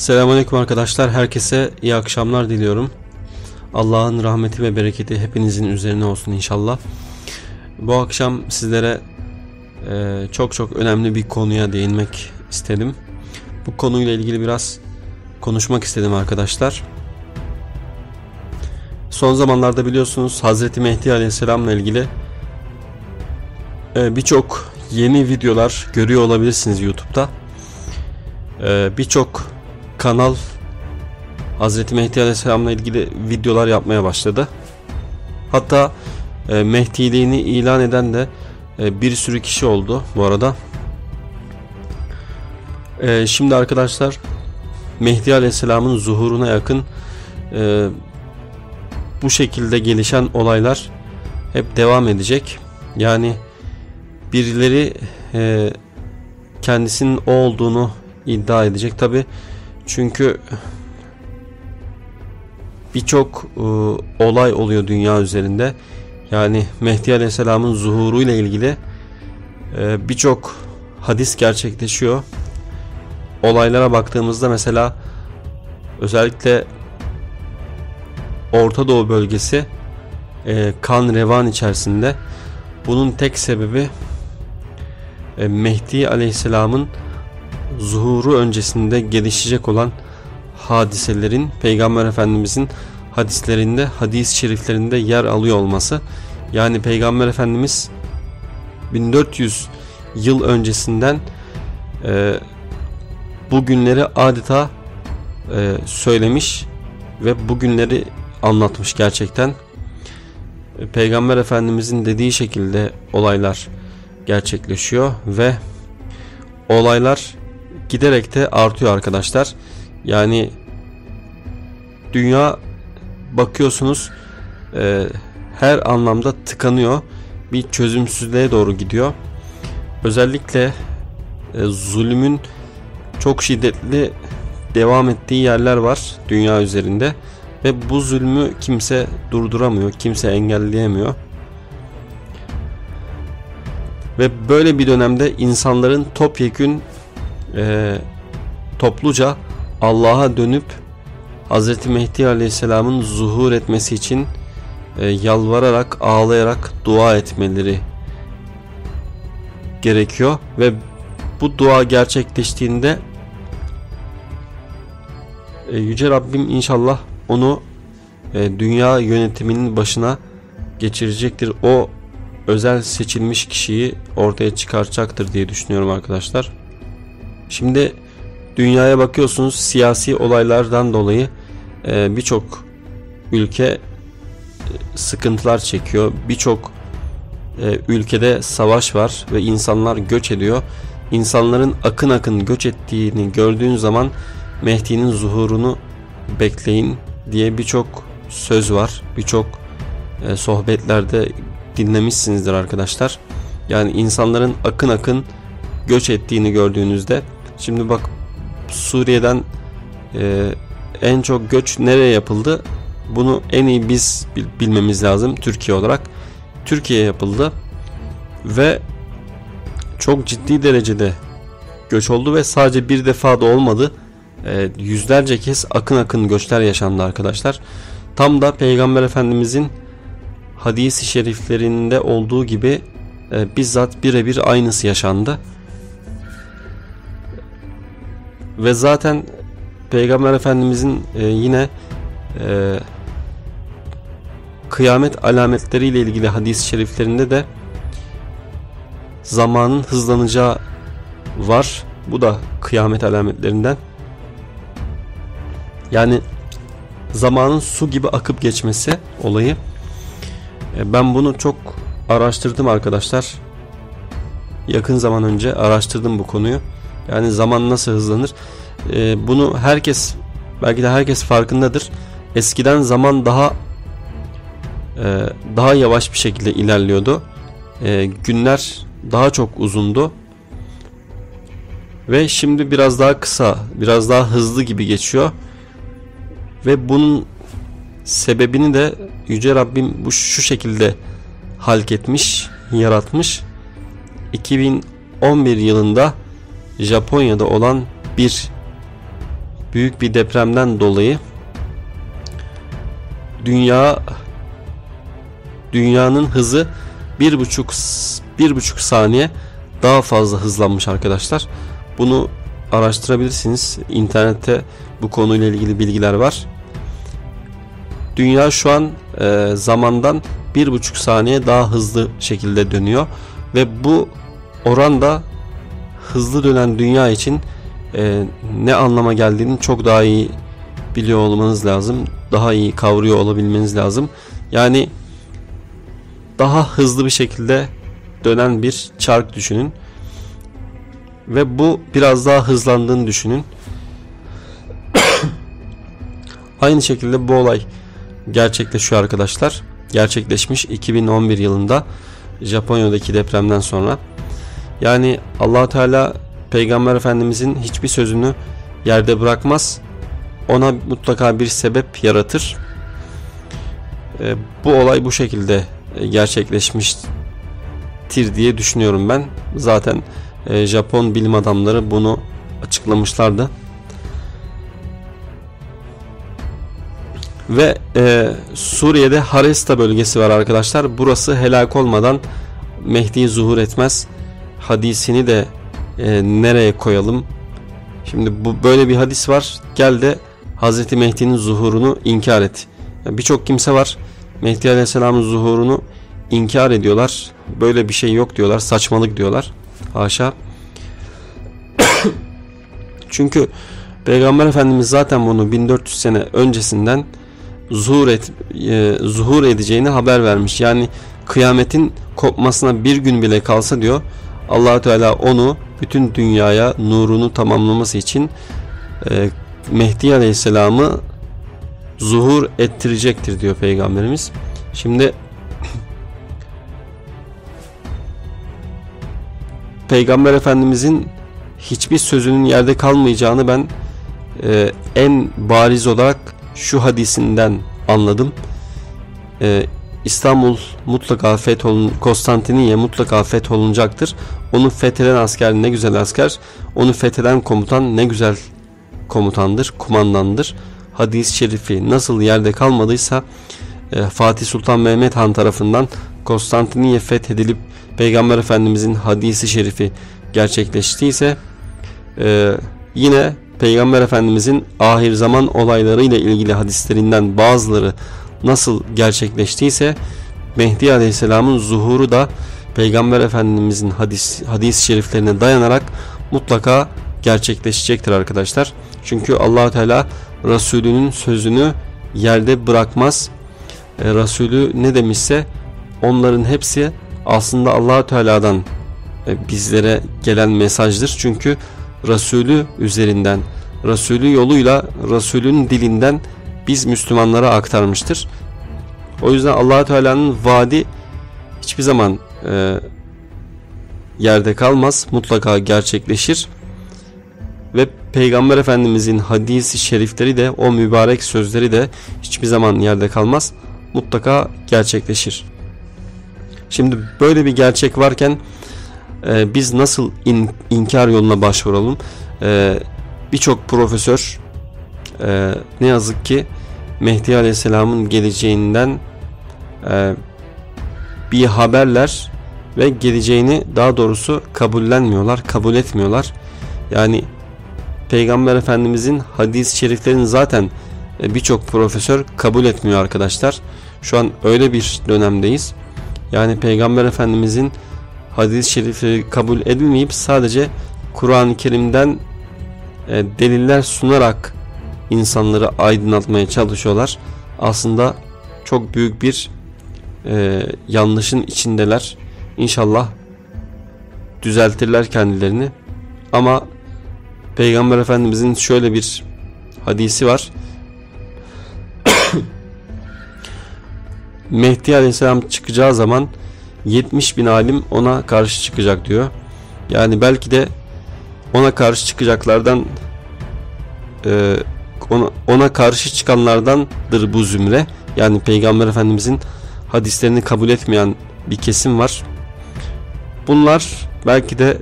Selamünaleyküm arkadaşlar. Herkese iyi akşamlar diliyorum. Allah'ın rahmeti ve bereketi hepinizin üzerine olsun inşallah. Bu akşam sizlere çok çok önemli bir konuya değinmek istedim. Bu konuyla ilgili biraz konuşmak istedim arkadaşlar. Son zamanlarda biliyorsunuz Hazreti Mehdi Aleyhisselam'la ilgili birçok yeni videolar görüyor olabilirsiniz YouTube'da. Birçok kanal Hazreti Mehdi Aleyhisselam'la ilgili videolar yapmaya başladı. Hatta Mehdiliğini ilan eden de bir sürü kişi oldu bu arada. Şimdi arkadaşlar Mehdi Aleyhisselam'ın zuhuruna yakın bu şekilde gelişen olaylar hep devam edecek. Yani birileri kendisinin o olduğunu iddia edecek tabi. Çünkü birçok olay oluyor dünya üzerinde. Yani Mehdi Aleyhisselam'ın zuhuru ile ilgili birçok hadis gerçekleşiyor. Olaylara baktığımızda mesela özellikle Orta Doğu bölgesi kan revan içerisinde. Bunun tek sebebi Mehdi Aleyhisselam'ın zuhuru öncesinde gelişecek olan hadiselerin Peygamber Efendimizin hadislerinde, hadis-i şeriflerinde yer alıyor olması. Yani Peygamber Efendimiz 1400 yıl öncesinden bugünleri adeta söylemiş ve bugünleri anlatmış gerçekten. Peygamber Efendimizin dediği şekilde olaylar gerçekleşiyor ve olaylar giderek de artıyor arkadaşlar. Yani dünya bakıyorsunuz her anlamda tıkanıyor, bir çözümsüzlüğe doğru gidiyor. Özellikle zulmün çok şiddetli devam ettiği yerler var dünya üzerinde ve bu zulmü kimse durduramıyor, kimse engelleyemiyor. Ve böyle bir dönemde insanların topyekün topluca Allah'a dönüp Hz. Mehdi Aleyhisselam'ın zuhur etmesi için yalvararak, ağlayarak dua etmeleri gerekiyor. Ve bu dua gerçekleştiğinde Yüce Rabbim inşallah onu dünya yönetiminin başına geçirecektir. O özel seçilmiş kişiyi ortaya çıkaracaktır diye düşünüyorum arkadaşlar. Şimdi dünyaya bakıyorsunuz, siyasi olaylardan dolayı birçok ülke sıkıntılar çekiyor. Birçok ülkede savaş var ve insanlar göç ediyor. İnsanların akın akın göç ettiğini gördüğün zaman Mehdi'nin zuhurunu bekleyin diye birçok söz var. Birçok sohbetlerde dinlemişsinizdir arkadaşlar. Yani insanların akın akın göç ettiğini gördüğünüzde, şimdi bak Suriye'den en çok göç nereye yapıldı? Bunu en iyi biz bilmemiz lazım Türkiye olarak. Türkiye'ye yapıldı ve çok ciddi derecede göç oldu ve sadece bir defa da olmadı. Yüzlerce kez akın akın göçler yaşandı arkadaşlar. Tam da Peygamber Efendimizin hadis-i şeriflerinde olduğu gibi bizzat birebir aynısı yaşandı. Ve zaten Peygamber Efendimizin yine kıyamet alametleriyle ilgili hadis-i şeriflerinde de zamanın hızlanacağı var. Bu da kıyamet alametlerinden. Yani zamanın su gibi akıp geçmesi olayı. Ben bunu çok araştırdım arkadaşlar. Yakın zaman önce araştırdım bu konuyu. Yani zaman nasıl hızlanır? Bunu herkes, belki de herkes farkındadır. Eskiden zaman daha yavaş bir şekilde ilerliyordu. Günler daha çok uzundu. Ve şimdi biraz daha kısa, biraz daha hızlı gibi geçiyor. Ve bunun sebebini de Yüce Rabbim şu şekilde halketmiş, yaratmış. 2011 yılında Japonya'da olan bir büyük bir depremden dolayı dünyanın hızı 1,5 saniye daha fazla hızlanmış arkadaşlar. Bunu araştırabilirsiniz. İnternette bu konuyla ilgili bilgiler var. Dünya şu an zamandan 1,5 saniye daha hızlı şekilde dönüyor ve bu oran da hızlı dönen dünya için ne anlama geldiğini çok daha iyi biliyor olmanız lazım. Daha iyi kavruyor olabilmeniz lazım. Yani daha hızlı bir şekilde dönen bir çark düşünün ve bu biraz daha hızlandığını düşünün. Aynı şekilde bu olay gerçekleşiyor arkadaşlar. Gerçekleşmiş 2011 yılında Japonya'daki depremden sonra. Yani Allah Teala Peygamber Efendimizin hiçbir sözünü yerde bırakmaz. Ona mutlaka bir sebep yaratır. Bu olay bu şekilde gerçekleşmiştir diye düşünüyorum ben. Zaten Japon bilim adamları bunu açıklamışlardı. Ve Suriye'de Haresta bölgesi var arkadaşlar. Burası helak olmadan Mehdi zuhur etmez hadisini de nereye koyalım? Şimdi bu böyle bir hadis var. Gel de Hazreti Mehdi'nin zuhurunu inkar et. Yani birçok kimse var. Mehdi Aleyhisselam'ın zuhurunu inkar ediyorlar. Böyle bir şey yok diyorlar. Saçmalık diyorlar. Haşa. Çünkü Peygamber Efendimiz zaten bunu 1400 sene öncesinden zuhur edeceğini haber vermiş. Yani kıyametin kopmasına bir gün bile kalsa diyor, Allah Teala onu bütün dünyaya nurunu tamamlaması için Mehdi Aleyhisselam'ı zuhur ettirecektir diyor Peygamberimiz. Şimdi Peygamber Efendimizin hiçbir sözünün yerde kalmayacağını ben en bariz olarak şu hadisinden anladım. İstanbul mutlaka fetholun, Konstantiniye mutlaka fetholunacaktır. Onu fetheden asker ne güzel asker, onu fetheden komutan ne güzel komutandır, kumandandır. Hadis-i şerifi nasıl yerde kalmadıysa Fatih Sultan Mehmet Han tarafından Konstantiniye fethedilip Peygamber Efendimizin hadisi şerifi gerçekleştiyse yine Peygamber Efendimizin ahir zaman olaylarıyla ilgili hadislerinden bazıları nasıl gerçekleştiyse Mehdi Aleyhisselam'ın zuhuru da Peygamber Efendimizin hadis-i şeriflerine dayanarak mutlaka gerçekleşecektir arkadaşlar. Çünkü Allah Teala Resulünün sözünü yerde bırakmaz. Resulü ne demişse onların hepsi aslında Allah Teala'dan bizlere gelen mesajdır. Çünkü Resulü üzerinden, Resulü yoluyla, Resulün dilinden biz Müslümanlara aktarmıştır. O yüzden Allah Teala'nın vaadi hiçbir zaman yerde kalmaz, mutlaka gerçekleşir. Ve Peygamber Efendimizin hadisi şerifleri de, o mübarek sözleri de hiçbir zaman yerde kalmaz, mutlaka gerçekleşir. Şimdi böyle bir gerçek varken biz nasıl inkar yoluna başvuralım? Birçok profesör ne yazık ki Mehdi Aleyhisselam'ın geleceğinden bir haberler ve geleceğini daha doğrusu kabullenmiyorlar, kabul etmiyorlar. Yani Peygamber Efendimizin hadis-i şeriflerini zaten birçok profesör kabul etmiyor arkadaşlar. Şu an öyle bir dönemdeyiz. Yani Peygamber Efendimizin hadis-i şerifleri kabul edilmeyip sadece Kur'an-ı Kerim'den deliller sunarak insanları aydınlatmaya çalışıyorlar. Aslında çok büyük bir yanlışın içindeler. İnşallah düzeltirler kendilerini. Ama Peygamber Efendimizin şöyle bir hadisi var. Mehdi Aleyhisselam çıkacağı zaman 70 bin alim ona karşı çıkacak diyor. Yani belki de ona karşı çıkacaklardan ona karşı çıkanlardandır bu zümre. Yani Peygamber Efendimizin hadislerini kabul etmeyen bir kesim var. Bunlar belki de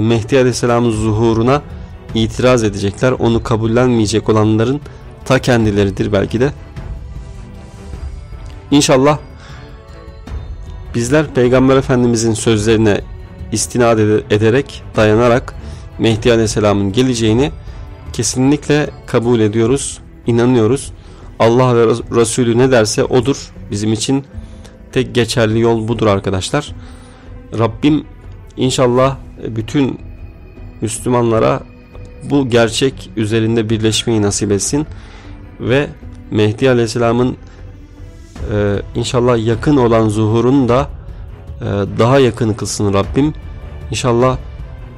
Mehdi Aleyhisselam'ın zuhuruna itiraz edecekler. Onu kabullenmeyecek olanların ta kendileridir belki de. İnşallah bizler Peygamber Efendimizin sözlerine istinad ederek, dayanarak Mehdi Aleyhisselam'ın geleceğini kesinlikle kabul ediyoruz, inanıyoruz. Allah ve Resulü ne derse odur. Bizim için tek geçerli yol budur arkadaşlar. Rabbim inşallah bütün Müslümanlara bu gerçek üzerinde birleşmeyi nasip etsin ve Mehdi Aleyhisselam'ın inşallah yakın olan zuhurunu da daha yakın kılsın Rabbim. İnşallah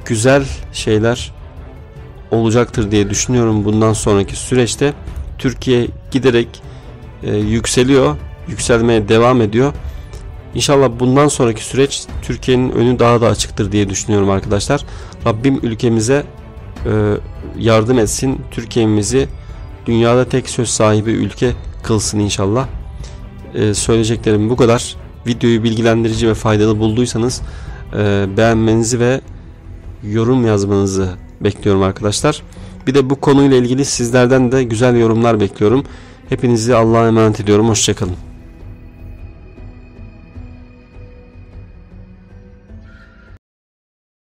güzel şeyler olacaktır diye düşünüyorum. Bundan sonraki süreçte Türkiye giderek yükseliyor, yükselmeye devam ediyor. İnşallah bundan sonraki süreç Türkiye'nin önü daha da açıktır diye düşünüyorum arkadaşlar. Rabbim ülkemize yardım etsin. Türkiye'mizi dünyada tek söz sahibi ülke kılsın inşallah. Söyleyeceklerim bu kadar. Videoyu bilgilendirici ve faydalı bulduysanız beğenmenizi ve yorum yazmanızı bekliyorum arkadaşlar. Bir de bu konuyla ilgili sizlerden de güzel yorumlar bekliyorum. Hepinizi Allah'a emanet ediyorum. Hoşçakalın.